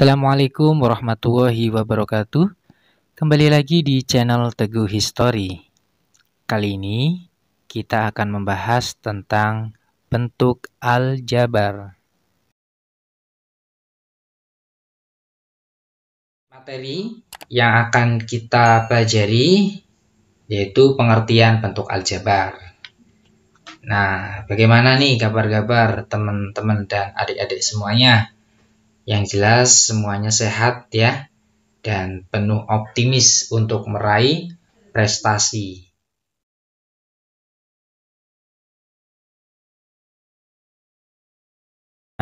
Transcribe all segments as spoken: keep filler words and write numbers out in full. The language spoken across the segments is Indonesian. Assalamualaikum warahmatullahi wabarakatuh. Kembali lagi di channel Teguh History. Kali ini kita akan membahas tentang bentuk aljabar. Materi yang akan kita pelajari yaitu pengertian bentuk aljabar. Nah, bagaimana nih kabar-kabar teman-teman dan adik-adik semuanya? Yang jelas semuanya sehat ya, dan penuh optimis untuk meraih prestasi.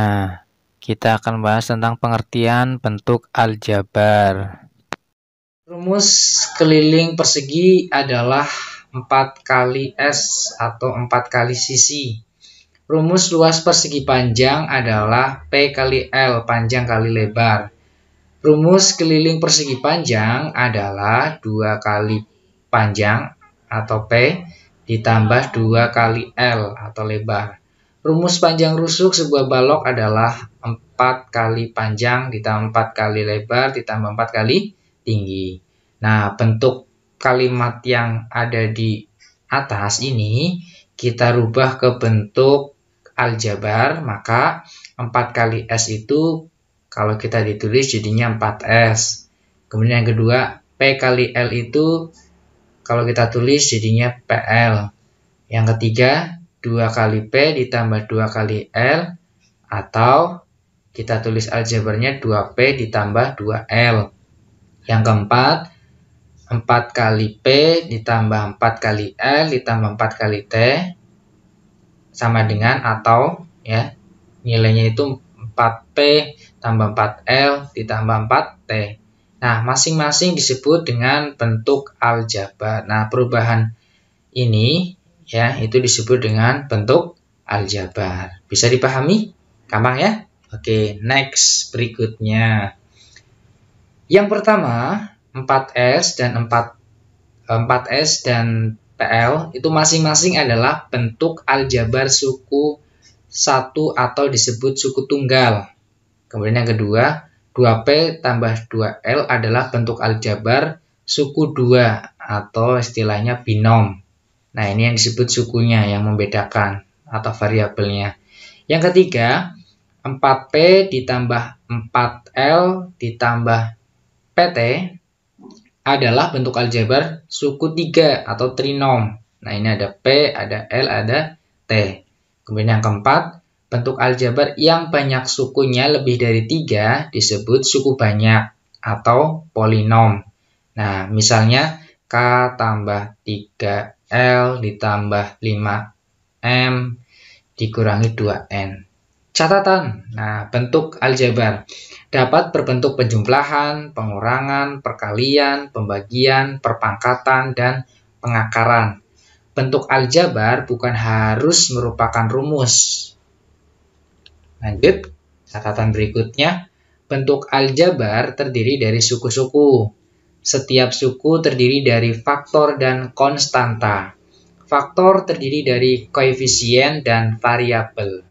Nah, kita akan bahas tentang pengertian bentuk aljabar. Rumus keliling persegi adalah empat kali S atau empat kali sisi. Rumus luas persegi panjang adalah P kali L, panjang kali lebar. Rumus keliling persegi panjang adalah dua kali panjang atau P ditambah dua kali L atau lebar. Rumus panjang rusuk sebuah balok adalah empat kali panjang ditambah empat kali lebar ditambah empat kali tinggi. Nah, bentuk kalimat yang ada di atas ini kita rubah ke bentuk aljabar, maka empat kali S itu kalau kita ditulis jadinya empat S. Kemudian yang kedua, P kali L itu kalau kita tulis jadinya P L. Yang ketiga, dua kali P ditambah dua kali L, atau kita tulis aljabarnya dua P ditambah dua L. Yang keempat, empat kali P ditambah empat kali L ditambah empat kali T sama dengan atau, ya, nilainya itu empat P tambah empat L ditambah empat T. Nah, masing-masing disebut dengan bentuk aljabar. Nah, perubahan ini ya itu disebut dengan bentuk aljabar. Bisa dipahami? Gampang ya? Oke, next berikutnya. Yang pertama, empat S dan empat, empat S dan P L itu masing-masing adalah bentuk aljabar suku satu atau disebut suku tunggal. Kemudian yang kedua, dua P tambah dua L adalah bentuk aljabar suku dua atau istilahnya binom. Nah, ini yang disebut sukunya yang membedakan atau variabelnya. Yang ketiga, empat P ditambah empat L ditambah P T adalah bentuk aljabar suku tiga atau trinom. Nah, ini ada P, ada L, ada T. Kemudian yang keempat, bentuk aljabar yang banyak sukunya lebih dari tiga disebut suku banyak atau polinom. Nah, misalnya K tambah tiga L ditambah lima M dikurangi dua N. Catatan, nah, bentuk aljabar dapat berbentuk penjumlahan, pengurangan, perkalian, pembagian, perpangkatan, dan pengakaran. Bentuk aljabar bukan harus merupakan rumus. Lanjut, catatan berikutnya. Bentuk aljabar terdiri dari suku-suku. Setiap suku terdiri dari faktor dan konstanta. Faktor terdiri dari koefisien dan variabel.